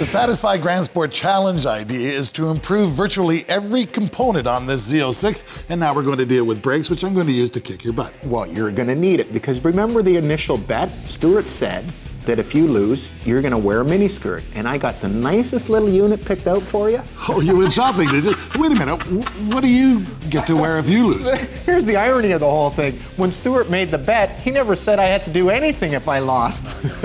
The Satisfy Grand Sport Challenge idea is to improve virtually every component on this Z06, and now we're going to deal with brakes, which I'm going to use to kick your butt. Well, you're going to need it, because remember the initial bet? Stewart said that if you lose, you're going to wear a miniskirt, and I got the nicest little unit picked out for you. Oh, you went shopping, did you? Wait a minute, what do you get to wear if you lose? Here's the irony of the whole thing. When Stewart made the bet, he never said I had to do anything if I lost.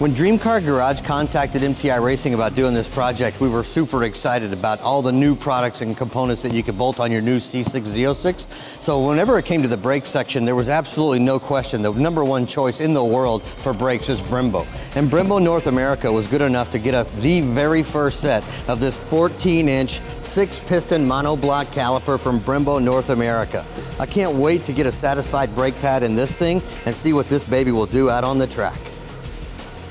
When Dream Car Garage contacted MTI Racing about doing this project, we were super excited about all the new products and components that you could bolt on your new C6 Z06. So whenever it came to the brake section, there was absolutely no question. The number one choice in the world for brakes is Brembo. And Brembo North America was good enough to get us the very first set of this 14-inch, 6-piston monoblock caliper from Brembo North America. I can't wait to get a Satisfied brake pad in this thing and see what this baby will do out on the track.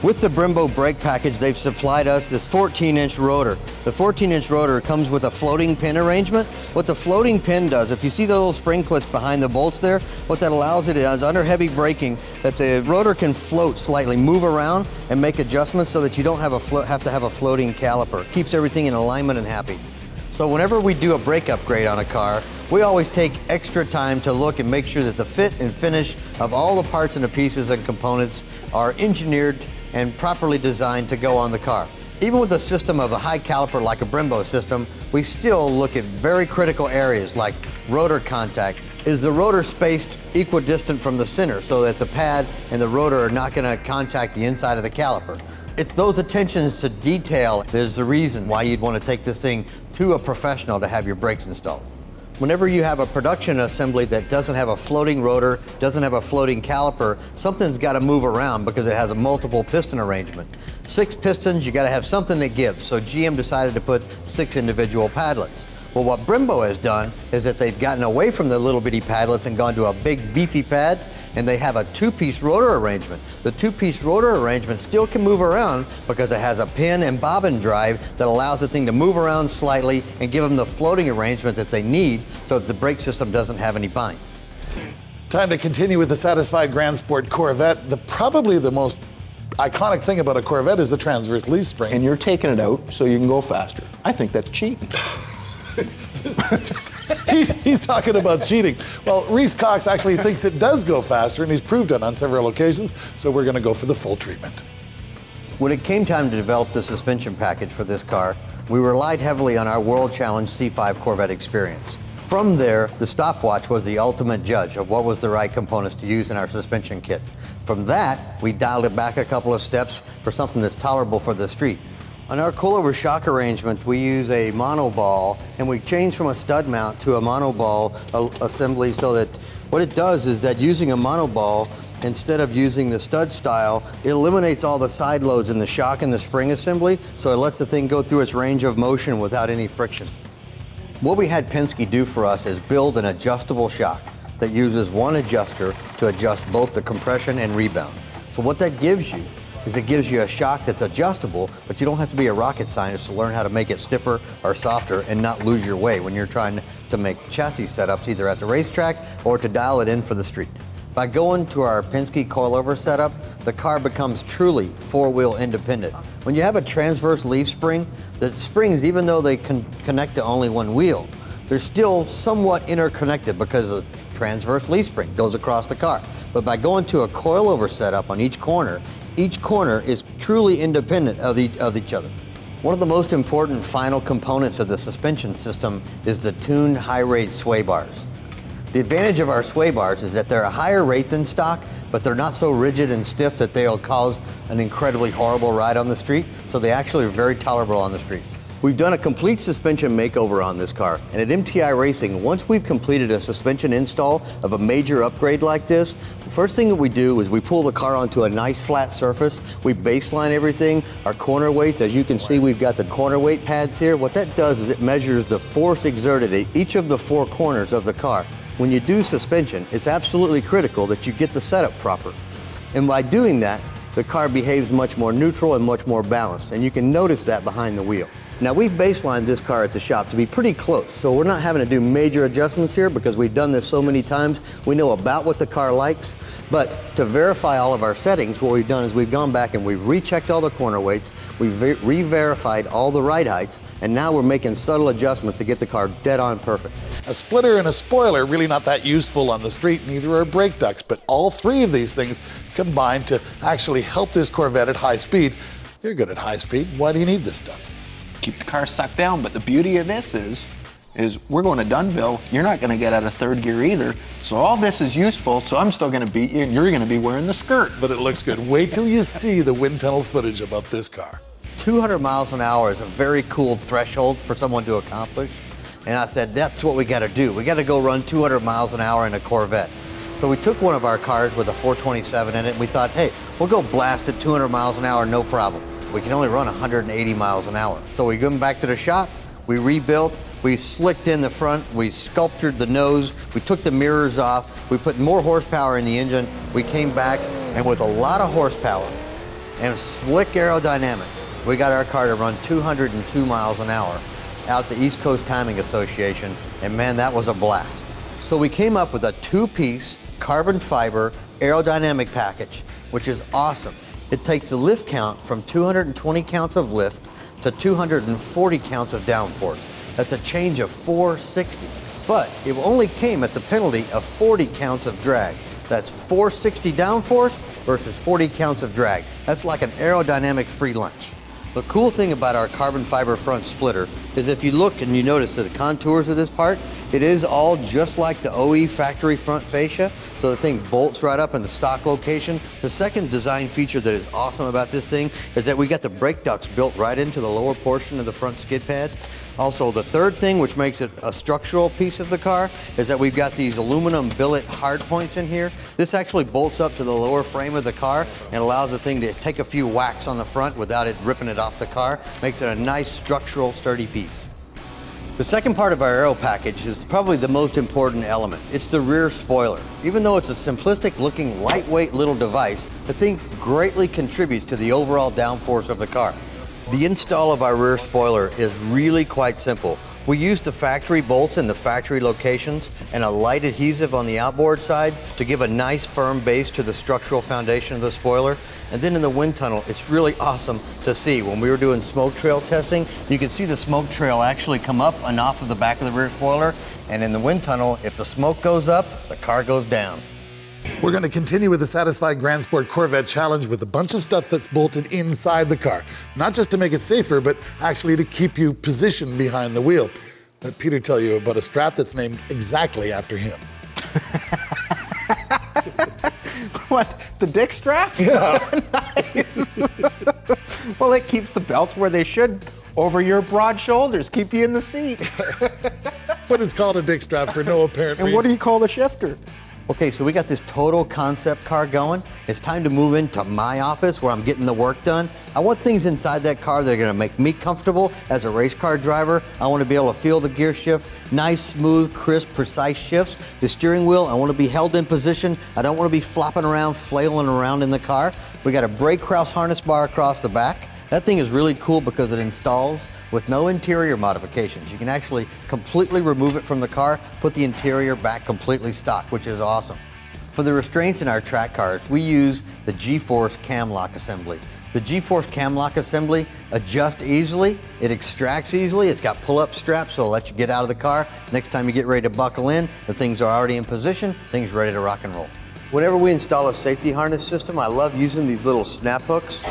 With the Brembo brake package, they've supplied us this 14-inch rotor. The 14-inch rotor comes with a floating pin arrangement. What the floating pin does, if you see the little spring clips behind the bolts there, what that allows it is, under heavy braking, that the rotor can float slightly, move around, and make adjustments so that you don't have to have a floating caliper. Keeps everything in alignment and happy. So whenever we do a brake upgrade on a car, we always take extra time to look and make sure that the fit and finish of all the parts and the pieces and components are engineered and properly designed to go on the car. Even with a system of a high caliper like a Brembo system, we still look at very critical areas like rotor contact. Is the rotor spaced equidistant from the center so that the pad and the rotor are not going to contact the inside of the caliper? It's those attentions to detail that is the reason why you'd want to take this thing to a professional to have your brakes installed. Whenever you have a production assembly that doesn't have a floating rotor, doesn't have a floating caliper, something's got to move around because it has a multiple piston arrangement. 6 pistons, you got to have something that gives, so GM decided to put 6 individual padlets. Well, what Brembo has done is that they've gotten away from the little bitty padlets and gone to a big beefy pad, and they have a 2-piece rotor arrangement. The 2-piece rotor arrangement still can move around because it has a pin and bobbin drive that allows the thing to move around slightly and give them the floating arrangement that they need so that the brake system doesn't have any bind. Time to continue with the Satisfied Grand Sport Corvette. Probably the most iconic thing about a Corvette is the transverse leaf spring. And you're taking it out so you can go faster. I think that's cheating. He's talking about cheating. Well, Reese Cox actually thinks it does go faster, and he's proved it on several occasions, so we're going to go for the full treatment. When it came time to develop the suspension package for this car, we relied heavily on our World Challenge C5 Corvette experience. From there, the stopwatch was the ultimate judge of what was the right components to use in our suspension kit. From that, we dialed it back a couple of steps for something that's tolerable for the street. On our coilover shock arrangement, we use a monoball, and we change from a stud mount to a monoball assembly so that what it does is that using a monoball, instead of using the stud style, it eliminates all the side loads in the shock and the spring assembly, so it lets the thing go through its range of motion without any friction. What we had Penske do for us is build an adjustable shock that uses one adjuster to adjust both the compression and rebound. So what that gives you is it gives you a shock that's adjustable, but you don't have to be a rocket scientist to learn how to make it stiffer or softer and not lose your way when you're trying to make chassis setups either at the racetrack or to dial it in for the street. By going to our Penske coilover setup, the car becomes truly four-wheel independent. When you have a transverse leaf spring, the springs, even though they connect to only one wheel, they're still somewhat interconnected because of the transverse leaf spring goes across the car. But by going to a coilover setup on each corner is truly independent of each other. One of the most important final components of the suspension system is the tuned high-rate sway bars. The advantage of our sway bars is that they're a higher rate than stock, but they're not so rigid and stiff that they'll cause an incredibly horrible ride on the street, so they actually are very tolerable on the street. We've done a complete suspension makeover on this car, and at MTI Racing, once we've completed a suspension install of a major upgrade like this, the first thing that we do is we pull the car onto a nice flat surface, we baseline everything, our corner weights, as you can see we've got the corner weight pads here. What that does is it measures the force exerted at each of the four corners of the car. When you do suspension, it's absolutely critical that you get the setup proper, and by doing that, the car behaves much more neutral and much more balanced, and you can notice that behind the wheel. Now we've baselined this car at the shop to be pretty close, so we're not having to do major adjustments here because we've done this so many times. We know about what the car likes, but to verify all of our settings, what we've done is we've gone back and we've rechecked all the corner weights, we've re-verified all the ride heights, and now we're making subtle adjustments to get the car dead on perfect. A splitter and a spoiler really not that useful on the street, neither are brake ducts, but all three of these things combine to actually help this Corvette at high speed. You're good at high speed, why do you need this stuff? Keep the car sucked down, but the beauty of this is we're going to Dunville, you're not going to get out of third gear either, so all this is useful, so I'm still going to beat you and you're going to be wearing the skirt. But it looks good. Wait till you see the wind tunnel footage about this car. 200 miles an hour is a very cool threshold for someone to accomplish, and I said that's what we got to do. We got to go run 200 miles an hour in a Corvette. So we took one of our cars with a 427 in it and we thought, hey, we'll go blast it 200 miles an hour, no problem. We can only run 180 miles an hour. So we went back to the shop, we rebuilt, we slicked in the front, we sculptured the nose, we took the mirrors off, we put more horsepower in the engine, we came back, and with a lot of horsepower and slick aerodynamics, we got our car to run 202 miles an hour out the East Coast Timing Association, and man, that was a blast. So we came up with a two-piece carbon fiber aerodynamic package, which is awesome. It takes the lift count from 220 counts of lift to 240 counts of downforce. That's a change of 460, but it only came at the penalty of 40 counts of drag. That's 460 downforce versus 40 counts of drag. That's like an aerodynamic free lunch. The cool thing about our carbon fiber front splitter is if you look and you notice that the contours of this part, it is all just like the OE factory front fascia, so the thing bolts right up in the stock location. The second design feature that is awesome about this thing is that we got the brake ducts built right into the lower portion of the front skid pad. Also, the third thing which makes it a structural piece of the car is that we've got these aluminum billet hard points in here. This actually bolts up to the lower frame of the car and allows the thing to take a few whacks on the front without it ripping it off the car. Makes it a nice, structural, sturdy piece. The second part of our aero package is probably the most important element. It's the rear spoiler. Even though it's a simplistic looking, lightweight little device, the thing greatly contributes to the overall downforce of the car. The install of our rear spoiler is really quite simple. We use the factory bolts in the factory locations and a light adhesive on the outboard sides to give a nice firm base to the structural foundation of the spoiler. And then in the wind tunnel, it's really awesome to see. When we were doing smoke trail testing, you could see the smoke trail actually come up and off of the back of the rear spoiler. And in the wind tunnel, if the smoke goes up, the car goes down. We're going to continue with the Satisfy Grand Sport Corvette Challenge with a bunch of stuff that's bolted inside the car. Not just to make it safer, but actually to keep you positioned behind the wheel. Let Peter tell you about a strap that's named exactly after him. What, the dick strap? Yeah. Nice. Well, it keeps the belts where they should, over your broad shoulders, keep you in the seat. But it's called a dick strap for no apparent reason. And what do you call the shifter? Okay, so we got this total concept car going. It's time to move into my office where I'm getting the work done. I want things inside that car that are gonna make me comfortable as a race car driver. I wanna be able to feel the gear shift, nice, smooth, crisp, precise shifts. The steering wheel, I wanna be held in position. I don't wanna be flopping around, flailing around in the car. We got a brake cross harness bar across the back. That thing is really cool because it installs with no interior modifications. You can actually completely remove it from the car, put the interior back completely stock, which is awesome. For the restraints in our track cars, we use the G-Force cam lock assembly. The G-Force cam lock assembly adjusts easily, it extracts easily, it's got pull-up straps so it'll let you get out of the car. Next time you get ready to buckle in, the things are already in position, things ready to rock and roll. Whenever we install a safety harness system, I love using these little snap hooks.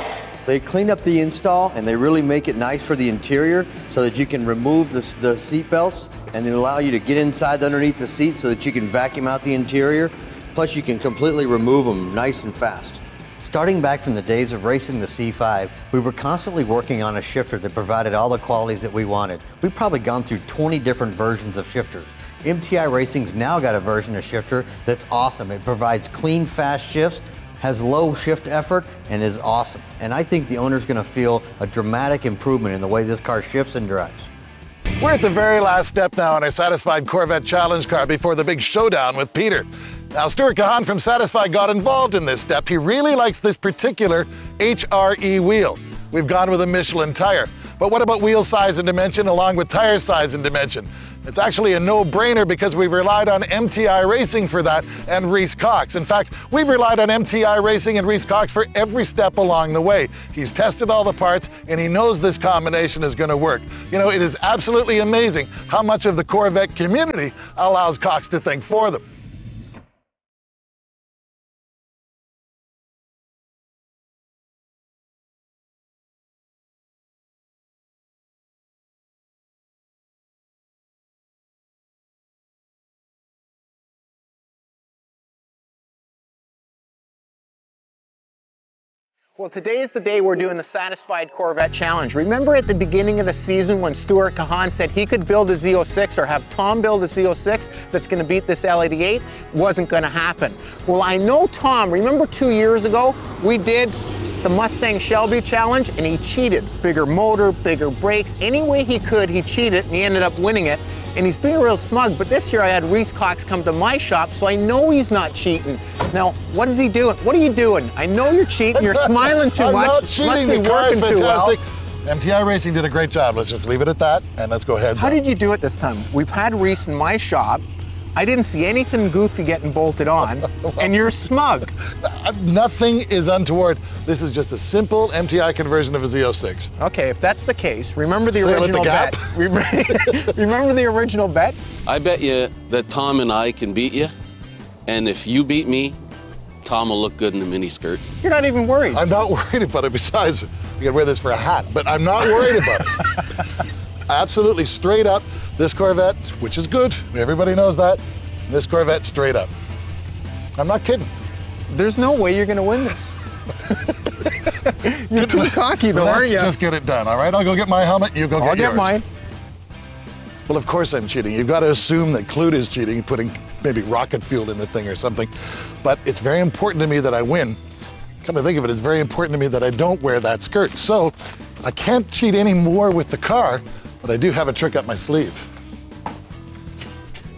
They clean up the install and they really make it nice for the interior so that you can remove the seat belts and they allow you to get inside underneath the seat so that you can vacuum out the interior. Plus you can completely remove them nice and fast. Starting back from the days of racing the C5, we were constantly working on a shifter that provided all the qualities that we wanted. We've probably gone through 20 different versions of shifters. MTI Racing's now got a version of shifter that's awesome. It provides clean, fast shifts, has low shift effort, and is awesome. And I think the owner's gonna feel a dramatic improvement in the way this car shifts and drives. We're at the very last step now in our Satisfy Corvette Challenge car before the big showdown with Peter. Now, Stuart Kahan from Satisfy got involved in this step. He really likes this particular HRE wheel. We've gone with a Michelin tire. But what about wheel size and dimension along with tire size and dimension? It's actually a no-brainer because we've relied on MTI Racing for that and Reese Cox. In fact, we've relied on MTI Racing and Reese Cox for every step along the way. He's tested all the parts and he knows this combination is going to work. You know, it is absolutely amazing how much of the Corvette community allows Cox to think for them. Well, today is the day we're doing the Satisfied Corvette Challenge. Remember at the beginning of the season when Stuart Kahan said he could build a Z06 or have Tom build a Z06 that's going to beat this L88? Wasn't going to happen. Well, I know Tom, remember 2 years ago, we did the Mustang Shelby Challenge and he cheated. Bigger motor, bigger brakes, any way he could, he cheated and he ended up winning it. And he's being real smug, but this year I had Reese Cox come to my shop, so I know he's not cheating. Now, what is he doing? What are you doing? I know you're cheating. You're smiling too much. I'm not cheating. Must be working too well. MTI Racing did a great job. Let's just leave it at that, and let's go ahead. How did you do it this time? We've had Reese in my shop. I didn't see anything goofy getting bolted on, and you're smug. Nothing is untoward. This is just a simple MTI conversion of a Z06. Okay, if that's the case, remember the original bet. Remember the original bet? I bet you that Tom and I can beat you, and if you beat me, Tom will look good in a miniskirt. You're not even worried. I'm not worried about it. Besides, you could wear this for a hat, but I'm not worried about it. Absolutely straight up, this Corvette, which is good, everybody knows that, this Corvette straight up. I'm not kidding. There's no way you're going to win this. You're too cocky, though, aren't you? Let's just get it done, all right? I'll go get my helmet, you go get yours. I'll get mine. Well, of course I'm cheating. You've got to assume that Klutt is cheating, putting maybe rocket fuel in the thing or something. But it's very important to me that I win. Come to think of it, it's very important to me that I don't wear that skirt. So I can't cheat any more with the car, but I do have a trick up my sleeve.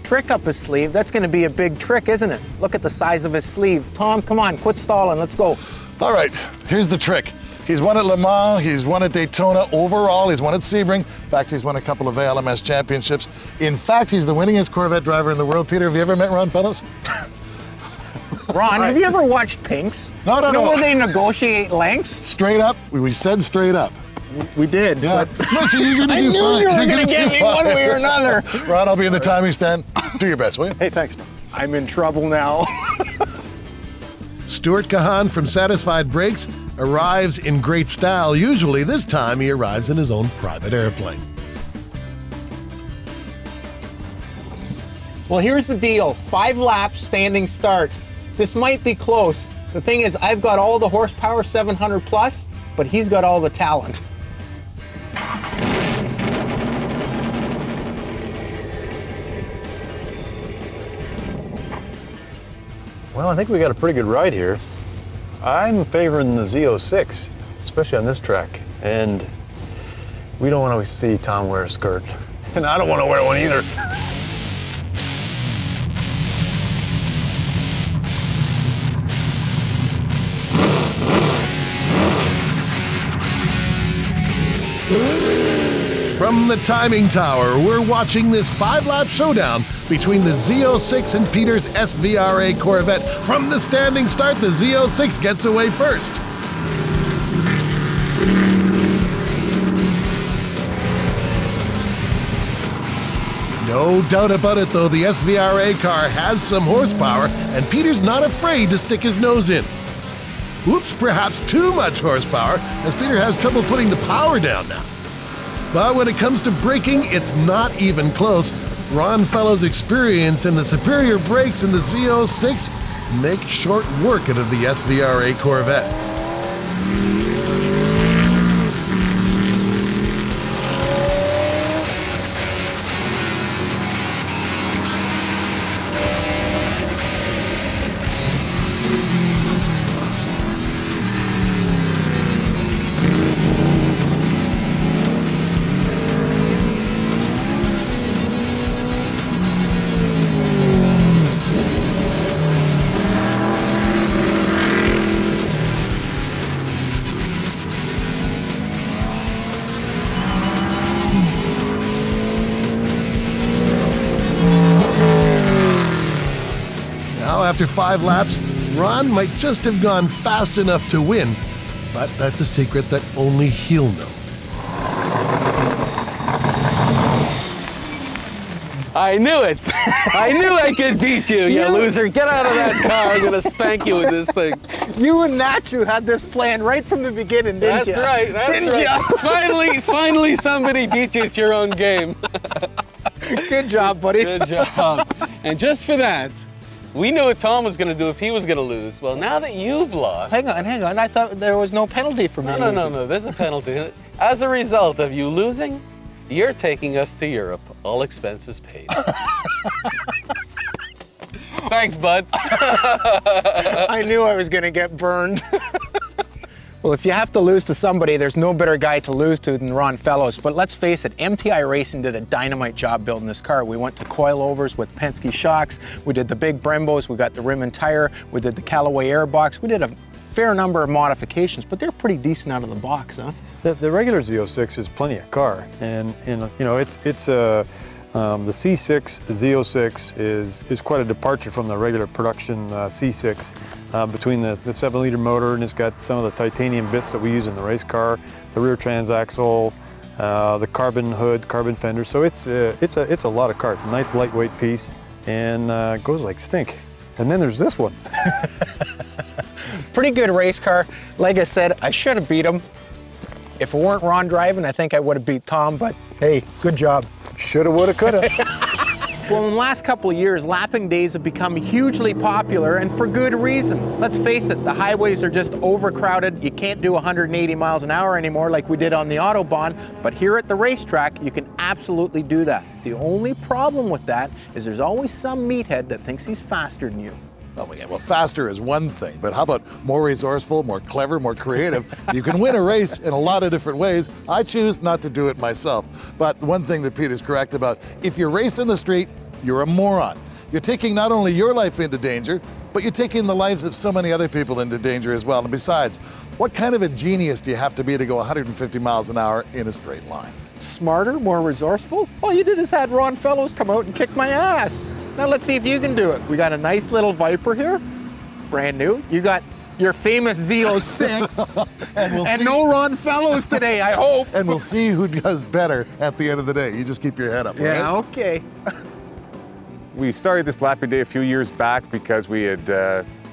Trick up his sleeve? That's going to be a big trick, isn't it? Look at the size of his sleeve. Tom, come on, quit stalling, let's go. All right, here's the trick. He's won at Le Mans, he's won at Daytona overall, he's won at Sebring. In fact, he's won a couple of ALMS championships. In fact, he's the winningest Corvette driver in the world. Peter, have you ever met Ron Fellows? Ron, have you ever watched Pink's? No. You know where they negotiate lengths? Straight up, we said straight up. We did. Yeah. Listen, you're gonna do fine. I knew you were going to get me one way or another. Ron, I'll be in the timing stand. Do your best, will you? Hey, thanks. I'm in trouble now. Stuart Kahan from Satisfied Brakes arrives in great style. Usually this time he arrives in his own private airplane. Well, here's the deal. 5 laps, standing start. This might be close. The thing is, I've got all the horsepower, 700 plus, but he's got all the talent. Well, I think we got a pretty good ride here. I'm favoring the Z06, especially on this track. And we don't want to see Tom wear a skirt. And I don't want to wear one either. From the timing tower, we're watching this 5-lap showdown between the Z06 and Peter's SVRA Corvette. From the standing start, the Z06 gets away first. No doubt about it, though, the SVRA car has some horsepower, and Peter's not afraid to stick his nose in. Oops, perhaps too much horsepower, as Peter has trouble putting the power down now. But when it comes to braking, it's not even close. Ron Fellows' experience and the superior brakes in the Z06 make short work out of the SVRA Corvette. after 5 laps, Ron might just have gone fast enough to win, but that's a secret that only he'll know. I knew it! I knew I could beat you, you loser! Get out of that car, I'm gonna spank you with this thing. You and Hnatiw had this plan right from the beginning, didn't you? That's right, that's right. Finally somebody beat you at your own game. Good job, buddy. Good job. And just for that, we knew what Tom was gonna do if he was gonna lose. Well, now that you've lost... Hang on, I thought there was no penalty for me losing. No, there's a penalty. As a result of you losing, you're taking us to Europe, all expenses paid. Thanks, bud. I knew I was gonna get burned. Well, if you have to lose to somebody, there's no better guy to lose to than Ron Fellows. But let's face it, MTI Racing did a dynamite job building this car. We went to coilovers with Penske shocks. We did the big Brembos. We got the rim and tire. We did the Callaway airbox. We did a fair number of modifications, but they're pretty decent out of the box, huh? The regular Z06 is plenty of car, and you know the C6 Z06 is quite a departure from the regular production C6 between the 7-liter motor, and it's got some of the titanium bits that we use in the race car, the rear transaxle, the carbon hood, carbon fender. So it's a lot of car. It's a nice lightweight piece and goes like stink. And then there's this one. Pretty good race car. Like I said, I should have beat him. If it weren't Ron driving, I think I would have beat Tom, but hey, good job. Shoulda, woulda, coulda. Well, in the last couple of years, lapping days have become hugely popular, and for good reason. Let's face it, the highways are just overcrowded. You can't do 180 miles an hour anymore like we did on the Autobahn, but here at the racetrack, you can absolutely do that. The only problem with that is there's always some meathead that thinks he's faster than you. Oh, yeah, well, faster is one thing, but how about more resourceful, more clever, more creative? You can win a race in a lot of different ways. I choose not to do it myself. But one thing that Peter's correct about, if you race in the street, you're a moron. You're taking not only your life into danger, but you're taking the lives of so many other people into danger as well. And besides, what kind of a genius do you have to be to go 150 miles an hour in a straight line? Smarter, more resourceful? All you did is had Ron Fellows come out and kick my ass. Now let's see if you can do it. We got a nice little Viper here, brand new. You got your famous Z06, and no Ron Fellows today, I hope. And we'll see who does better at the end of the day. You just keep your head up, yeah, right? Okay. We started this lapping day a few years back because we had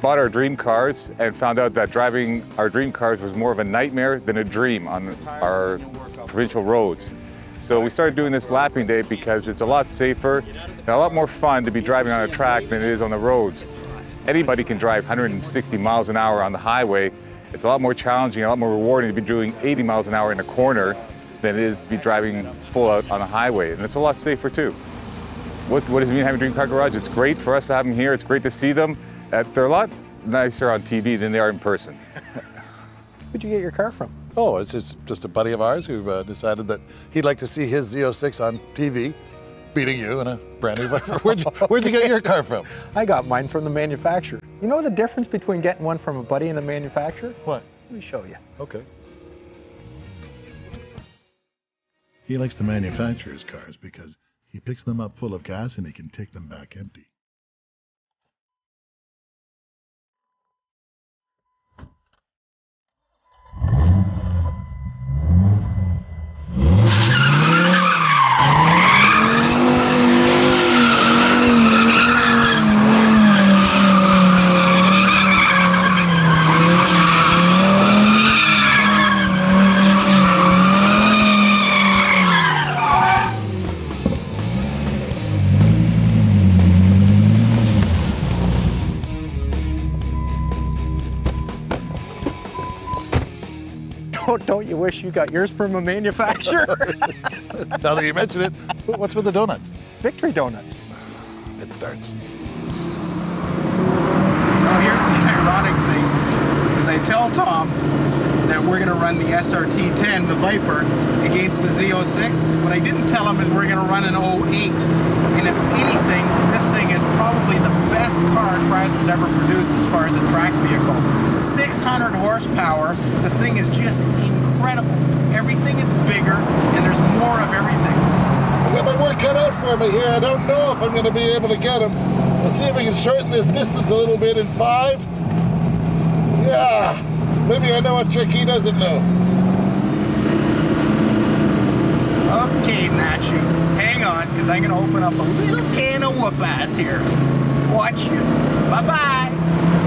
bought our dream cars and found out that driving our dream cars was more of a nightmare than a dream on our provincial roads. So we started doing this lapping day because it's a lot safer and a lot more fun to be driving on a track than it is on the roads. Anybody can drive 160 miles an hour on the highway. It's a lot more challenging, a lot more rewarding to be doing 80 miles an hour in a corner than it is to be driving full out on a highway. And it's a lot safer too. What does it mean having Dream Car Garage? It's great for us to have them here. It's great to see them. They're a lot nicer on TV than they are in person. Where'd you get your car from? Oh, it's just a buddy of ours who decided that he'd like to see his Z06 on TV, beating you in a brand new Viper. Where'd you get your car from? I got mine from the manufacturer. You know the difference between getting one from a buddy and a manufacturer? What? Let me show you. Okay. He likes to manufacture his cars because he picks them up full of gas and he can take them back empty. Don't you wish you got yours from a manufacturer? Now that you mention it, what's with the donuts? Victory Donuts. It starts. Now here's the ironic thing, is I tell Tom that we're going to run the SRT-10, the Viper, against the Z06. What I didn't tell him is we're going to run an 08. And if anything, this thing is probably the best car Chrysler's ever produced as far as a track vehicle. 600 horsepower, the thing is just incredible. Everything is bigger and there's more of everything. I've got my work cut out for me here. I don't know if I'm going to be able to get them. Let's see if we can shorten this distance a little bit in 5. Yeah, maybe I know a trick he doesn't know. Okay, Hnatiw, hang on, because I can open up a little can of whoop-ass here. Watch you. Bye-bye.